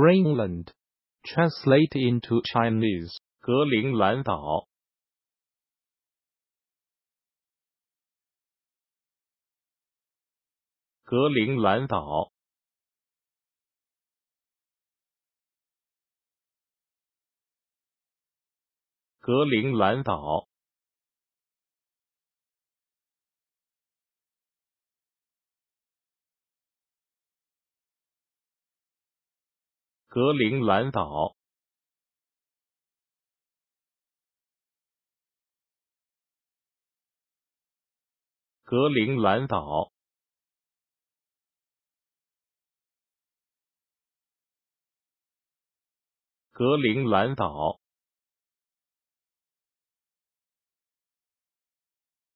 Greenland, translate into Chinese, 格陵兰岛. Greenland. Greenland. Greenland. Greenland. Greenland.